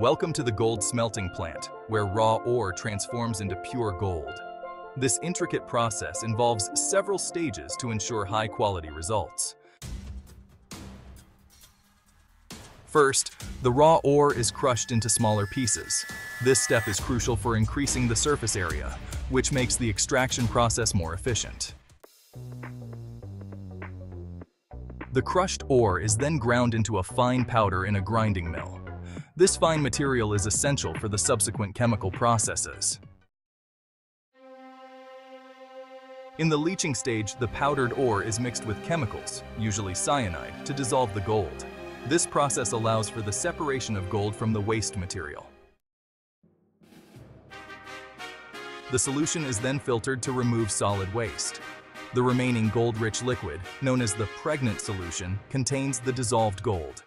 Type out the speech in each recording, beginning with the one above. Welcome to the gold smelting plant, where raw ore transforms into pure gold. This intricate process involves several stages to ensure high-quality results. First, the raw ore is crushed into smaller pieces. This step is crucial for increasing the surface area, which makes the extraction process more efficient. The crushed ore is then ground into a fine powder in a grinding mill. This fine material is essential for the subsequent chemical processes. In the leaching stage, the powdered ore is mixed with chemicals, usually cyanide, to dissolve the gold. This process allows for the separation of gold from the waste material. The solution is then filtered to remove solid waste. The remaining gold-rich liquid, known as the pregnant solution, contains the dissolved gold.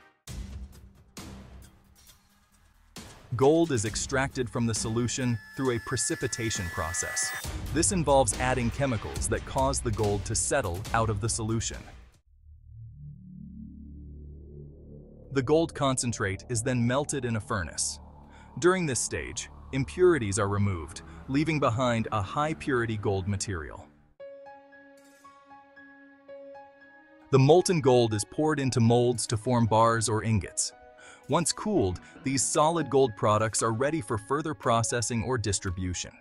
Gold is extracted from the solution through a precipitation process. This involves adding chemicals that cause the gold to settle out of the solution. The gold concentrate is then melted in a furnace. During this stage, impurities are removed, leaving behind a high-purity gold material. The molten gold is poured into molds to form bars or ingots. Once cooled, these solid gold products are ready for further processing or distribution.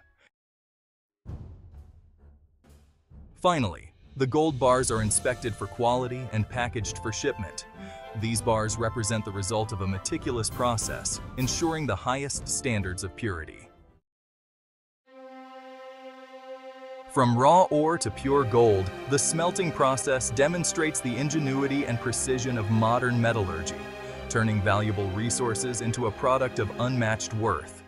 Finally, the gold bars are inspected for quality and packaged for shipment. These bars represent the result of a meticulous process, ensuring the highest standards of purity. From raw ore to pure gold, the smelting process demonstrates the ingenuity and precision of modern metallurgy, turning valuable resources into a product of unmatched worth.